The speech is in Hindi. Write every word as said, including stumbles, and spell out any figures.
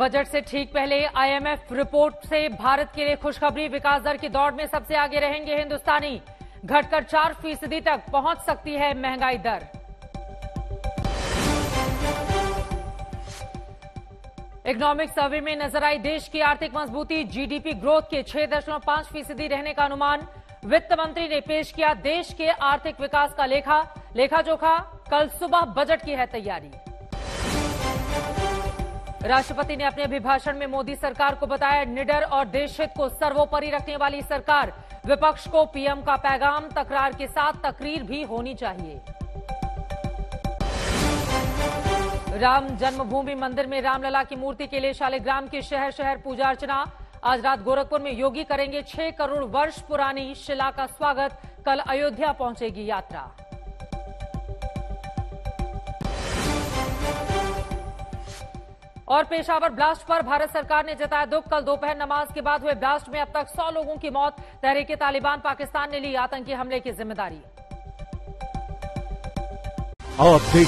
बजट से ठीक पहले आई एम एफ रिपोर्ट से भारत के लिए खुशखबरी। विकास दर की दौड़ में सबसे आगे रहेंगे हिंदुस्तानी। घटकर चार फीसदी तक पहुंच सकती है महंगाई दर। इकोनॉमिक सर्वे में नजर आई देश की आर्थिक मजबूती। जी डी पी ग्रोथ के छह दशमलव पांच फीसदी रहने का अनुमान। वित्त मंत्री ने पेश किया देश के आर्थिक विकास का लेखा लेखा जोखा। कल सुबह बजट की है तैयारी। राष्ट्रपति ने अपने अभिभाषण में मोदी सरकार को बताया निडर और देशहित को सर्वोपरि रखने वाली सरकार। विपक्ष को पी एम का पैगाम, तकरार के साथ तकरीर भी होनी चाहिए। राम जन्मभूमि मंदिर में रामलला की मूर्ति के लिए शालीग्राम की शहर शहर पूजा अर्चना। आज रात गोरखपुर में योगी करेंगे छह करोड़ वर्ष पुरानी शिला का स्वागत। कल अयोध्या पहुंचेगी यात्रा। और पेशावर ब्लास्ट पर भारत सरकार ने जताया दुख। कल दोपहर नमाज के बाद हुए ब्लास्ट में अब तक सौ लोगों की मौत। तहरीक-ए-तालिबान पाकिस्तान ने ली आतंकी हमले की जिम्मेदारी।